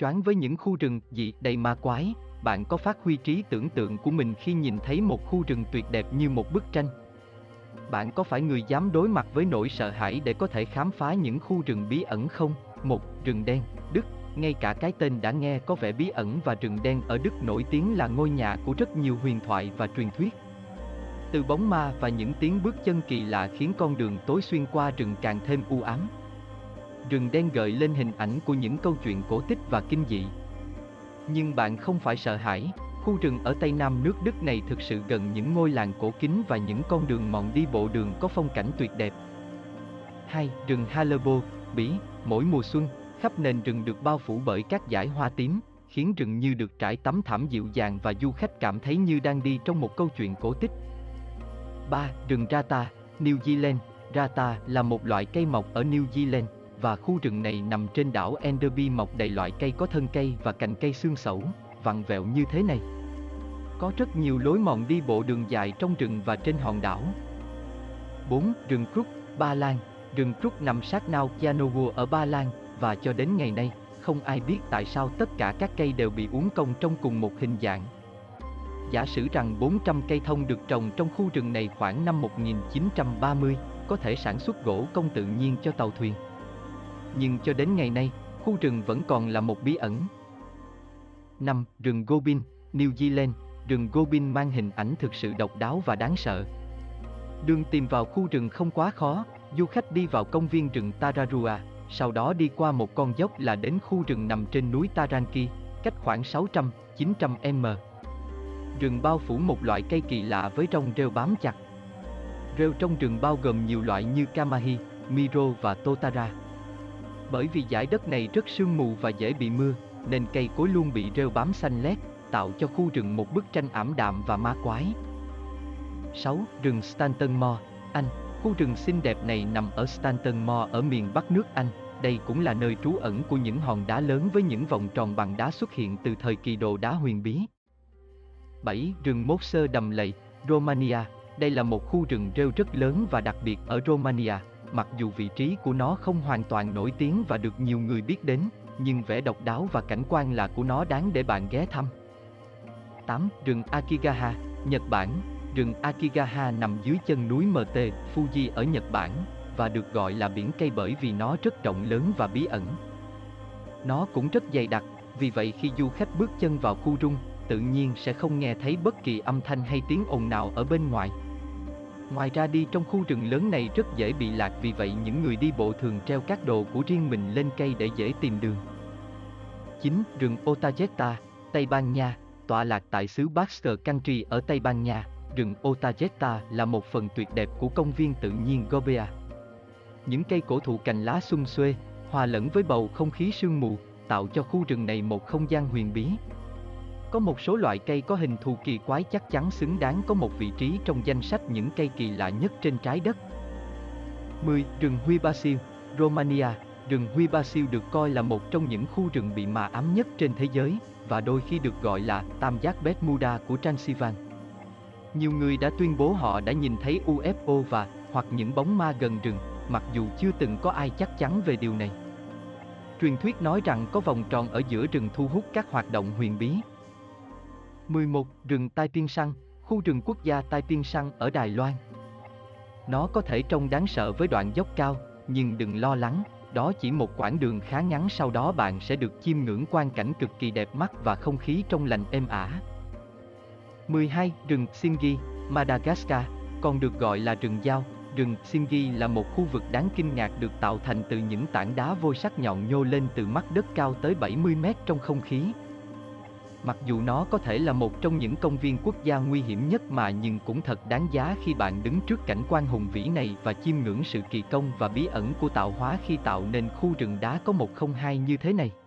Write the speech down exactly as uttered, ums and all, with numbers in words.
choáng với những khu rừng dị đầy ma quái. Bạn có phát huy trí tưởng tượng của mình khi nhìn thấy một khu rừng tuyệt đẹp như một bức tranh? Bạn có phải người dám đối mặt với nỗi sợ hãi để có thể khám phá những khu rừng bí ẩn không? Một Rừng Đen, Đức. Ngay cả cái tên đã nghe có vẻ bí ẩn, và Rừng Đen ở Đức nổi tiếng là ngôi nhà của rất nhiều huyền thoại và truyền thuyết. Từ bóng ma và những tiếng bước chân kỳ lạ khiến con đường tối xuyên qua rừng càng thêm u ám. Rừng Đen gợi lên hình ảnh của những câu chuyện cổ tích và kinh dị. Nhưng bạn không phải sợ hãi, khu rừng ở Tây Nam nước Đức này thực sự gần những ngôi làng cổ kính và những con đường mòn đi bộ đường có phong cảnh tuyệt đẹp. Hai Rừng Hallerbos, Bỉ. Mỗi mùa xuân, khắp nền rừng được bao phủ bởi các dải hoa tím, khiến rừng như được trải tấm thảm dịu dàng và du khách cảm thấy như đang đi trong một câu chuyện cổ tích. Ba Rừng Rata, New Zealand. Rata là một loại cây mọc ở New Zealand, và khu rừng này nằm trên đảo Enderby, mọc đầy loại cây có thân cây và cành cây xương xẩu, vặn vẹo như thế này. Có rất nhiều lối mòn đi bộ đường dài trong rừng và trên hòn đảo. Bốn Rừng Crooked, Ba Lan. Rừng Crooked nằm sát Nowe Czarnowo ở Ba Lan, và cho đến ngày nay, không ai biết tại sao tất cả các cây đều bị uốn cong trong cùng một hình dạng. Giả sử rằng bốn trăm cây thông được trồng trong khu rừng này khoảng năm một nghìn chín trăm ba mươi, có thể sản xuất gỗ công tự nhiên cho tàu thuyền. Nhưng cho đến ngày nay, khu rừng vẫn còn là một bí ẩn. Năm Rừng Goblin, New Zealand. Rừng Goblin mang hình ảnh thực sự độc đáo và đáng sợ. Đường tìm vào khu rừng không quá khó, du khách đi vào công viên rừng Tararua, sau đó đi qua một con dốc là đến khu rừng nằm trên núi Taranaki, cách khoảng sáu trăm đến chín trăm mét. Rừng bao phủ một loại cây kỳ lạ với rong rêu bám chặt. Rêu trong rừng bao gồm nhiều loại như Kamahi, Miro và Totara. Bởi vì dải đất này rất sương mù và dễ bị mưa, nên cây cối luôn bị rêu bám xanh lét, tạo cho khu rừng một bức tranh ảm đạm và ma quái. Sáu Rừng Stanton Moor, Anh. Khu rừng xinh đẹp này nằm ở Stanton Moor ở miền bắc nước Anh. Đây cũng là nơi trú ẩn của những hòn đá lớn với những vòng tròn bằng đá xuất hiện từ thời kỳ đồ đá huyền bí. Bảy Rừng Moss, Đầm Lầy, Romania. Đây là một khu rừng rêu rất lớn và đặc biệt ở Romania. Mặc dù vị trí của nó không hoàn toàn nổi tiếng và được nhiều người biết đến, nhưng vẻ độc đáo và cảnh quan lạ của nó đáng để bạn ghé thăm. Tám Rừng Akigahara, Nhật Bản. Rừng Akigahara nằm dưới chân núi em tê Fuji ở Nhật Bản, và được gọi là biển cây bởi vì nó rất rộng lớn và bí ẩn. Nó cũng rất dày đặc, vì vậy khi du khách bước chân vào khu rừng, tự nhiên sẽ không nghe thấy bất kỳ âm thanh hay tiếng ồn nào ở bên ngoài. Ngoài ra, đi trong khu rừng lớn này rất dễ bị lạc, vì vậy những người đi bộ thường treo các đồ của riêng mình lên cây để dễ tìm đường. Chín Rừng Otajeta, Tây Ban Nha. Tọa lạc tại xứ Basque Country ở Tây Ban Nha, rừng Otajeta là một phần tuyệt đẹp của công viên tự nhiên Gobea. Những cây cổ thụ cành lá xum xuê, hòa lẫn với bầu không khí sương mù, tạo cho khu rừng này một không gian huyền bí. Có một số loại cây có hình thù kỳ quái chắc chắn xứng đáng có một vị trí trong danh sách những cây kỳ lạ nhất trên trái đất. Mười Rừng Hoia Baciu, Romania. Rừng Hoia Baciu được coi là một trong những khu rừng bị ma ám nhất trên thế giới, và đôi khi được gọi là tam giác Bermuda của Transylvania. Nhiều người đã tuyên bố họ đã nhìn thấy u ép ô và hoặc những bóng ma gần rừng, mặc dù chưa từng có ai chắc chắn về điều này. Truyền thuyết nói rằng có vòng tròn ở giữa rừng thu hút các hoạt động huyền bí. mười một Rừng Tai Tiên Sang, khu rừng quốc gia Tai Tiên Sang ở Đài Loan. Nó có thể trông đáng sợ với đoạn dốc cao, nhưng đừng lo lắng, đó chỉ một quãng đường khá ngắn, sau đó bạn sẽ được chiêm ngưỡng quang cảnh cực kỳ đẹp mắt và không khí trong lành êm ả. mười hai Rừng Tsingy, Madagascar. Còn được gọi là rừng dao, rừng Tsingy là một khu vực đáng kinh ngạc được tạo thành từ những tảng đá vôi sắc nhọn nhô lên từ mặt đất cao tới bảy mươi mét trong không khí. Mặc dù nó có thể là một trong những công viên quốc gia nguy hiểm nhất mà, nhưng cũng thật đáng giá khi bạn đứng trước cảnh quan hùng vĩ này và chiêm ngưỡng sự kỳ công và bí ẩn của tạo hóa khi tạo nên khu rừng đá có một không hai như thế này.